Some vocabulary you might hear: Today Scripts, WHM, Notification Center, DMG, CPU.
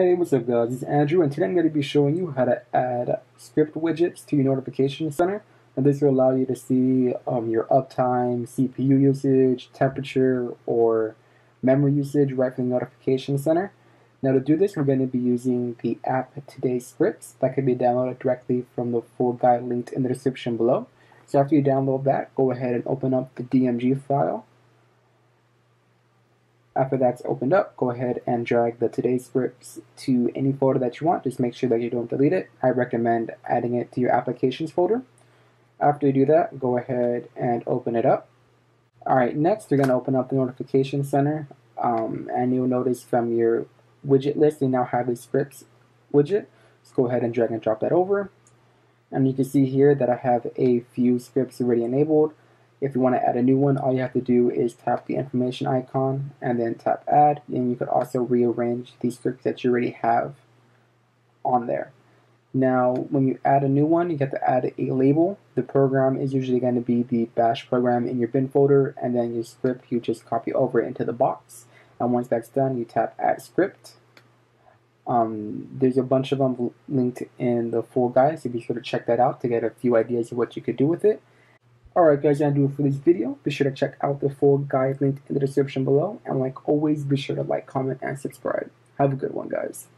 Hey, what's up guys, it's Andrew, and today I'm going to be showing you how to add script widgets to your Notification Center, and this will allow you to see your uptime, CPU usage, temperature, or memory usage right from the Notification Center. Now to do this, we're going to be using the app Today Scripts that can be downloaded directly from the full guide linked in the description below. So after you download that, go ahead and open up the DMG file. After that's opened up, go ahead and drag the Today Scripts to any folder that you want. Just make sure that you don't delete it. I recommend adding it to your applications folder. After you do that, go ahead and open it up. Alright, next you're going to open up the Notification Center. And you'll notice from your widget list, you now have a scripts widget. Let's go ahead and drag and drop that over. And you can see here that I have a few scripts already enabled. If you want to add a new one, all you have to do is tap the information icon and then tap add, and you could also rearrange the scripts that you already have on there. Now, when you add a new one, you have to add a label. The program is usually going to be the bash program in your bin folder, and then your script, you just copy over it into the box. And once that's done, you tap add script. There's a bunch of them linked in the full guide, so be sure to check that out to get a few ideas of what you could do with it. Alright guys, that'll do it for this video. Be sure to check out the full guide linked in the description below. And like always, be sure to like, comment, and subscribe. Have a good one, guys.